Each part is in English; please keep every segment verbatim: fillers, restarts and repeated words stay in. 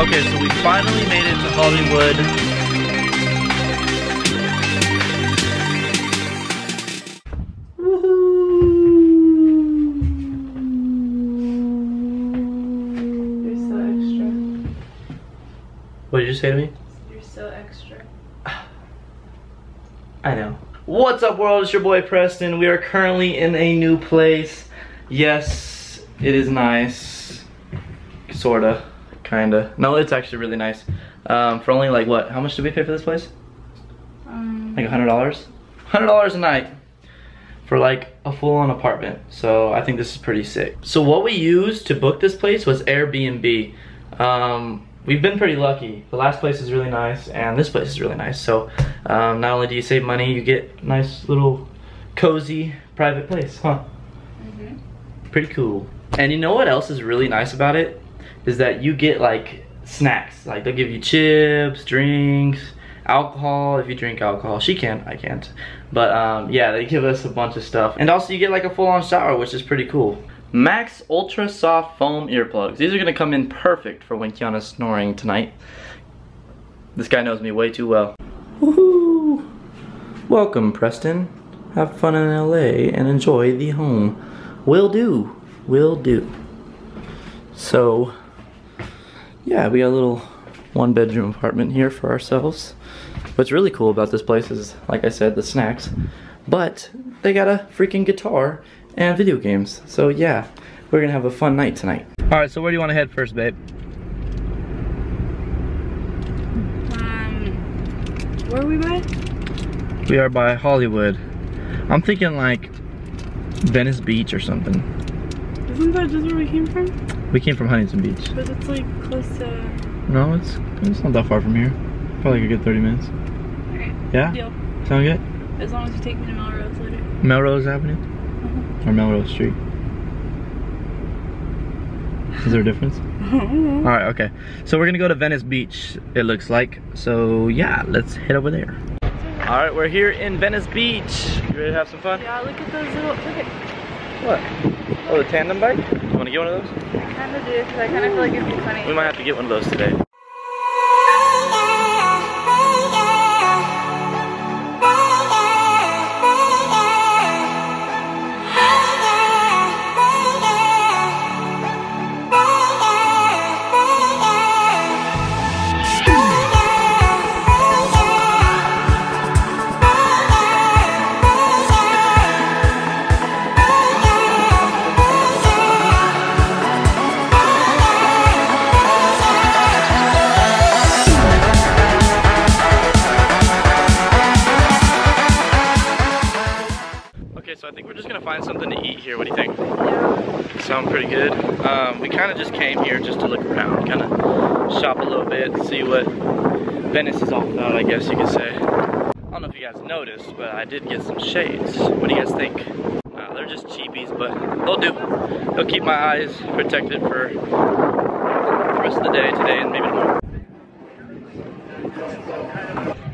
Okay, so we finally made it to Hollywood. Woohoo! You're so extra. What did you say to me? You're so extra. I know. What's up, world? It's your boy Preston. We are currently in a new place. Yes, it is nice. Sorta. Kinda. No, it's actually really nice. Um, for only like what? How much did we pay for this place? Um, like a hundred dollars. Hundred dollars a night for like a full-on apartment. So I think this is pretty sick. So what we used to book this place was Airbnb. Um, we've been pretty lucky. The last place is really nice, and this place is really nice. So um, not only do you save money, you get a nice little cozy private place, huh? Mm-hmm. Pretty cool. And you know what else is really nice about it? Is that you get like snacks. Like they'll give you chips, drinks, alcohol if you drink alcohol. She can, I can't. But um, yeah, they give us a bunch of stuff. And also you get like a full-on shower, which is pretty cool. Max Ultra Soft Foam Earplugs. These are gonna come in perfect for when Kiana's snoring tonight. This guy knows me way too well. Woohoo! Welcome, Preston. Have fun in L A and enjoy the home. Will do, will do. So, yeah, we got a little one bedroom apartment here for ourselves. What's really cool about this place is, like I said, the snacks, but they got a freaking guitar and video games. So yeah, we're gonna have a fun night tonight. All right, so where do you wanna head first, babe? Um, where are we by? We are by Hollywood. I'm thinking like Venice Beach or something. Isn't that just where we came from? We came from Huntington Beach. But it's like close to... No, it's it's not that far from here. Probably a good thirty minutes. Okay. Yeah? Deal. Sound good? As long as you take me to Melrose later. Melrose Avenue? Mm-hmm. Or Melrose Street? Is there a difference? I don't know. Alright, okay. So we're gonna go to Venice Beach, it looks like. So yeah, let's head over there. Alright, we're here in Venice Beach. You ready to have some fun? Yeah, look at those little... Look at... What? Oh, the tandem bike? You want to get one of those? I kind of do, because I kind of feel like it'd be funny. We might have to get one of those today. What do you think? Yeah. Sound pretty good. Um, we kind of just came here just to look around, kind of shop a little bit, see what Venice is all about, I guess you could say. I don't know if you guys noticed, but I did get some shades. What do you guys think? Uh, they're just cheapies, but they'll do. They'll keep my eyes protected for the rest of the day today and maybe tomorrow.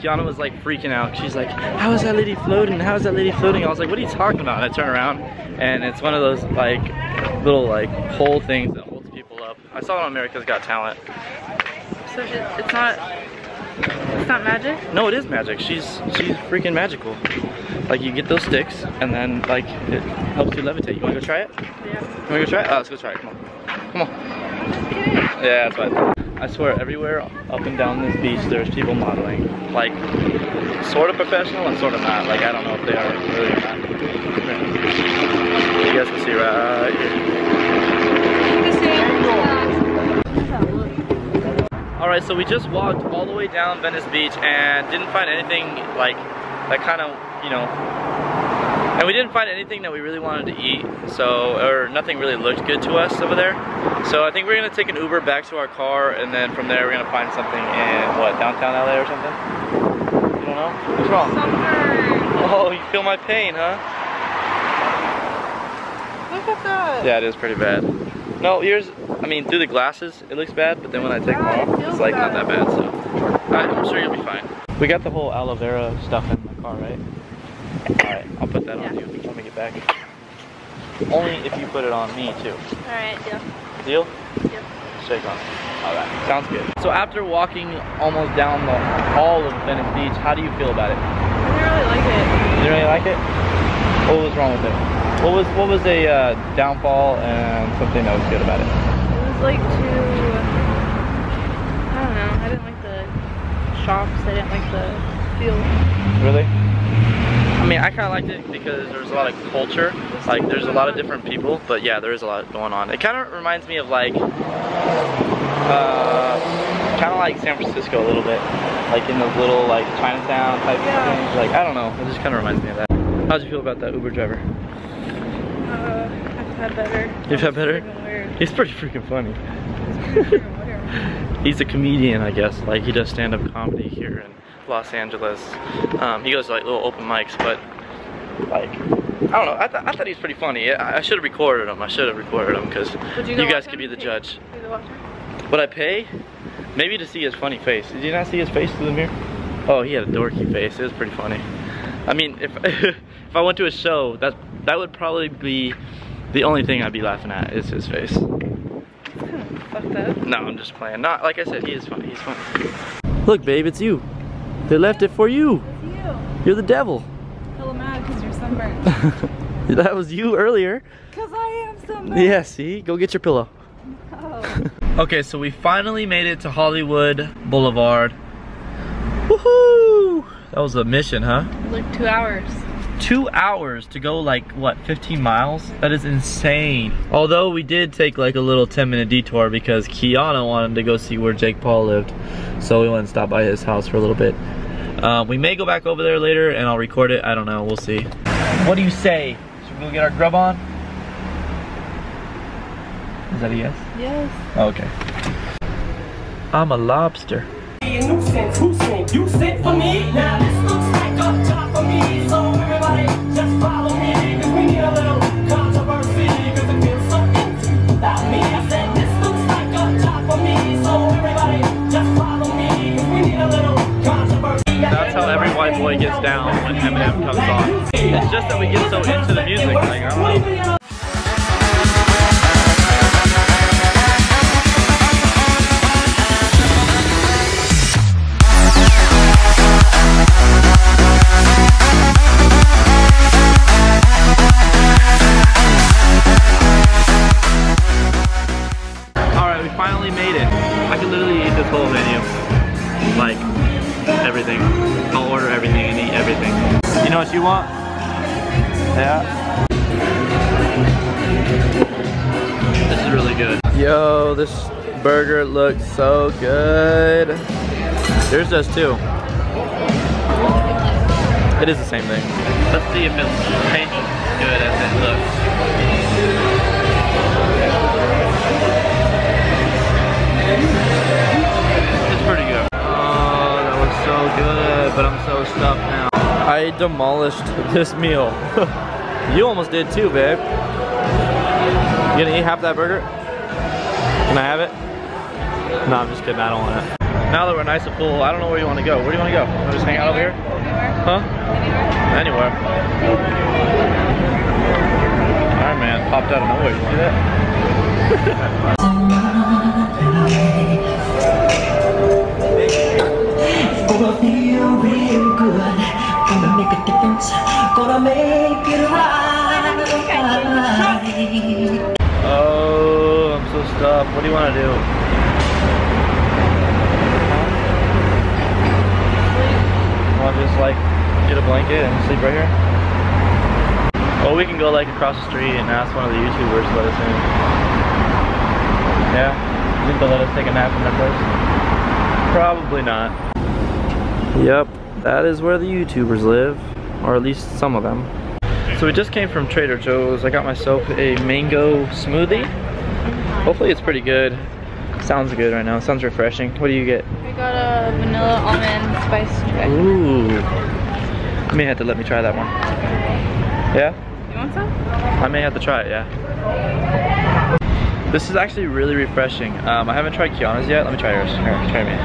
Kiana was like freaking out. She's like, how is that lady floating? How is that lady floating? I was like, what are you talking about? And I turn around and it's one of those like little like pole things that holds people up. I saw it on America's Got Talent. So it's not, it's not magic? No, it is magic. She's, she's freaking magical. Like you get those sticks and then like it helps you levitate. You wanna go try it? Yeah. You wanna go try it? Oh, let's go try it, come on. Come on. Yeah, that's what. I swear, everywhere up and down this beach, there's people modeling. Like, sort of professional and sort of not. Like, I don't know if they are really or not. You guys can see right here. Alright, so we just walked all the way down Venice Beach and didn't find anything, like, that kind of, you know... And we didn't find anything that we really wanted to eat, so, or nothing really looked good to us over there. So I think we're gonna take an Uber back to our car, and then from there we're gonna find something in, what, downtown L A or something? You don't know? What's wrong? Summer. Oh, you feel my pain, huh? Look at that. Yeah, it is pretty bad. No, yours, I mean, through the glasses, it looks bad, but then when I take yeah, them off, it it's like bad. Not that bad, so. Right, I'm sure you'll be fine. We got the whole aloe vera stuff in the car, right? Alright, I'll put that yeah. on you when we get back. Only if you put it on me, too. Alright, deal. Deal? Yep. shake on it. All right, sounds good. So after walking almost down the all of Venice Beach, how do you feel about it? I didn't really like it. You didn't really like it? What was wrong with it? What was what was a uh, downfall and something that was good about it? It was like too. I don't know. I didn't like the shops. I didn't like the feel. Really? I mean, I kind of liked it because there's a lot of culture. Like, there's a lot of different people, but yeah, there is a lot going on. It kind of reminds me of like. Uh, kind of like San Francisco a little bit, like in those little like Chinatown type yeah. things. Like I don't know, it just kind of reminds me of that. How did you feel about that Uber driver? Uh, I've had better. You've had better? Weird. He's pretty freaking funny. He's, pretty freaking weird. He's a comedian, I guess. Like he does stand-up comedy here in Los Angeles. Um, he goes to like little open mics, but like. I don't know. I, th I thought he was pretty funny. I, I should have recorded him. I should have recorded him because you, you guys could be the judge. Would I pay? Maybe to see his funny face. Did you not see his face through the mirror? Oh, he had a dorky face. It was pretty funny. I mean, if if I went to a show, that that would probably be the only thing I'd be laughing at is his face. It's kind of fucked up. No, I'm just playing. Not like I said, he is funny. He's funny. Look, babe, it's you. They left it for you. It's you. You're the devil. Hella mad because you're sunburned. That was you earlier. Because I am sunburned. Yeah, see? Go get your pillow. Oh. Okay, so we finally made it to Hollywood Boulevard. Woohoo! That was a mission, huh? Like two hours. Two hours to go like, what, fifteen miles? That is insane. Although we did take like a little ten minute detour because Kiana wanted to go see where Jake Paul lived. So we went and stopped by his house for a little bit. Uh, we may go back over there later and I'll record it. I don't know, we'll see. What do you say? Should we go get our grub on? Is that a yes? Yes. Oh, okay. I'm a lobster. That's how every white boy gets down when Eminem comes on. It's just that we get so into the music. Like, I don't know. You want? Yeah. This is really good. Yo, this burger looks so good. Yours does too. It is the same thing. Let's see if it tastes good as it looks. It's pretty good. Oh, that was so good, but I'm so stuffed now. I demolished this meal. You almost did too, babe. You gonna eat half that burger? Can I have it? No, I'm just kidding, I don't want it. Now that we're nice and full, I don't know where you want to go. Where do you want to go? Wanna just hang out over here? Huh? Anywhere. Alright, man, popped out of nowhere. You see that? Gonna make it right. Oh, I'm so stuffed. What do you want to do? Want to just like get a blanket and sleep right here? Or we can go like across the street and ask one of the YouTubers to let us in. Yeah? You think they'll let us take a nap in that place? Probably not. Yep, that is where the YouTubers live. Or at least some of them. So we just came from Trader Joe's. I got myself a mango smoothie. Hopefully it's pretty good. Sounds good right now. Sounds refreshing. What do you get? I got a vanilla almond spice drink. Ooh. You may have to let me try that one. Yeah? You want some? I may have to try it, yeah. This is actually really refreshing. Um, I haven't tried Kiana's yet. Let me try yours. Here, try me.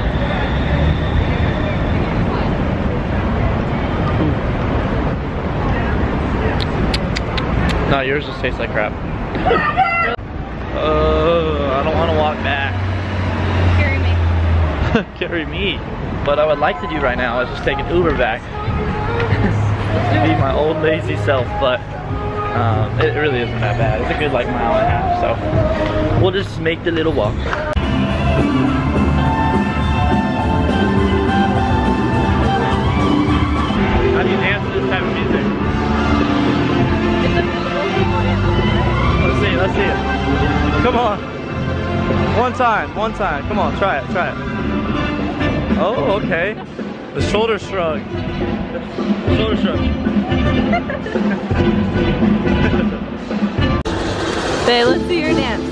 No, yours just tastes like crap. Oh, I don't want to walk back. carry me. What I would like to do right now is just take an Uber back, be my old lazy self, but um, it really isn't that bad. It's a good like mile and a half, so we'll just make the little walk. How do you dance to this type of music? Let's see, let's see it. Come on. One time, one time. Come on, try it, try it. Oh, okay. The shoulder shrug. The shoulder shrug. Babe, let's see your dance.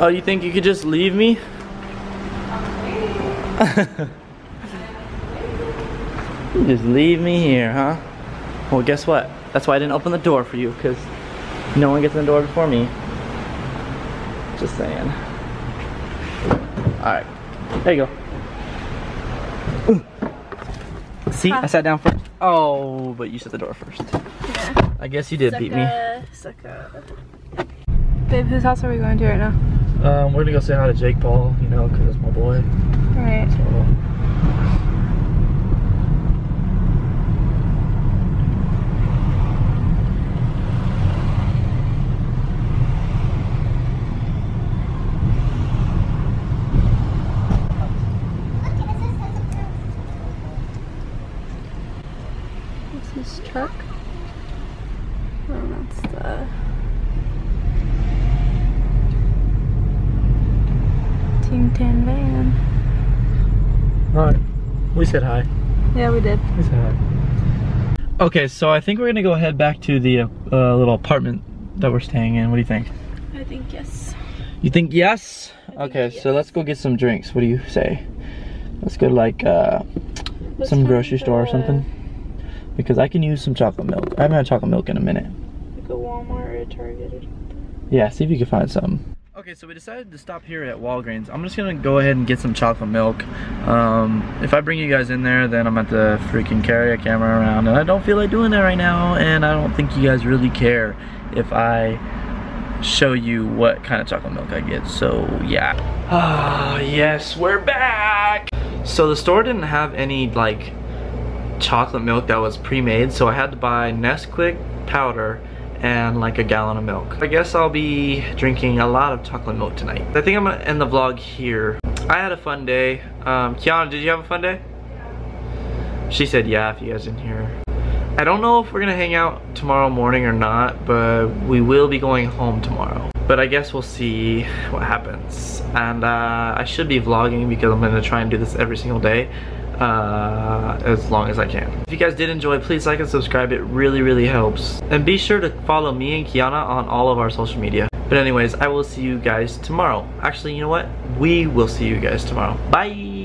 Oh, you think you could just leave me? Just leave me here, huh? Well, guess what? That's why I didn't open the door for you, because no one gets in the door before me. Just saying. Alright. There you go. Ooh. See? Huh? I sat down first. Oh, but you shut the door first. Yeah. I guess you did sucka, beat me. Sucka. Babe, whose house are we going to right now? Um, we're gonna go say hi to Jake Paul, you know, because it's my boy. Right. So. What's this truck? Oh, that's the Tin van. Alright, we said hi. Yeah, we did. We said hi. Okay, so I think we're gonna go head back to the uh, uh, little apartment that we're staying in. What do you think? I think yes. You think yes? I okay, think yes. So let's go get some drinks. What do you say? Let's go to like uh, some grocery store or something. Because I can use some chocolate milk. I haven't had chocolate milk in a minute. Like a Walmart or a Target or something. Yeah, see if you can find something. Okay, so we decided to stop here at Walgreens. I'm just gonna go ahead and get some chocolate milk. Um, if I bring you guys in there, then I'm gonna have to freaking carry a camera around, and I don't feel like doing that right now, and I don't think you guys really care if I show you what kind of chocolate milk I get, so yeah. Ah, oh, yes, we're back! So the store didn't have any, like, chocolate milk that was pre-made, so I had to buy Nesquik powder and like a gallon of milk. I guess I'll be drinking a lot of chocolate milk tonight. I think I'm gonna end the vlog here. I had a fun day. Um, Kiana, did you have a fun day? Yeah. She said yeah if you guys didn't hear her. I don't know if we're gonna hang out tomorrow morning or not, but we will be going home tomorrow. But I guess we'll see what happens. And uh, I should be vlogging because I'm gonna try and do this every single day. Uh, as long as I can. If you guys did enjoy, please like and subscribe. It really, really helps. And be sure to follow me and Kiana on all of our social media. But anyways, I will see you guys tomorrow. Actually, you know what? We will see you guys tomorrow. Bye!